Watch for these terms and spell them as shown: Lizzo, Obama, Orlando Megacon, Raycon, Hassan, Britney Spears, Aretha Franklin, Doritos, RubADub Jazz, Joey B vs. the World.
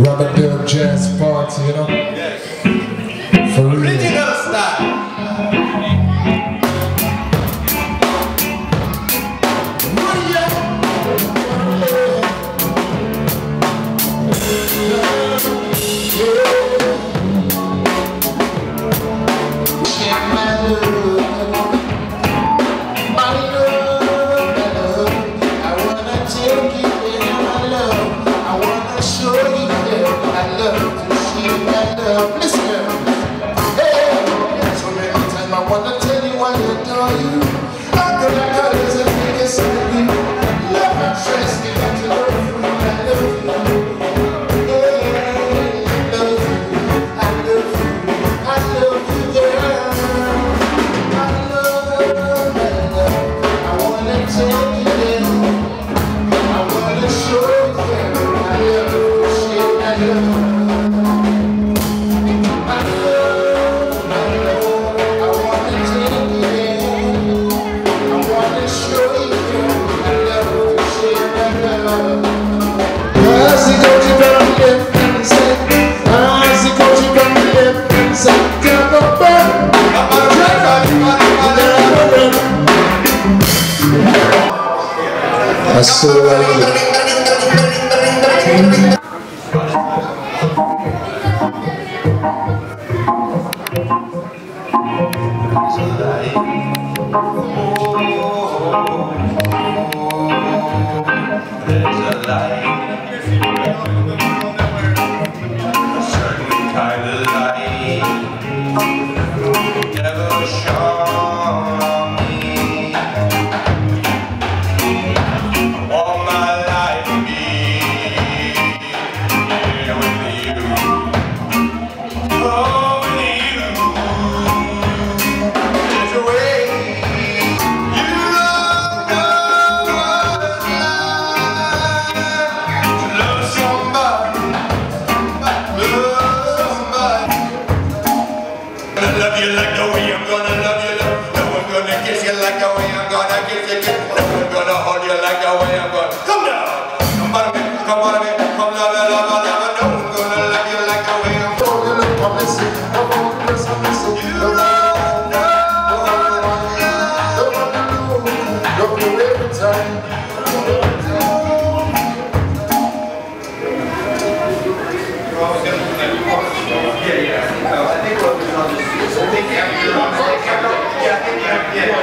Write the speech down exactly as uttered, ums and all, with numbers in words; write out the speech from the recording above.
RubADub Jazz party, you know? Yes. For real. Original style. I saw that. Yeah.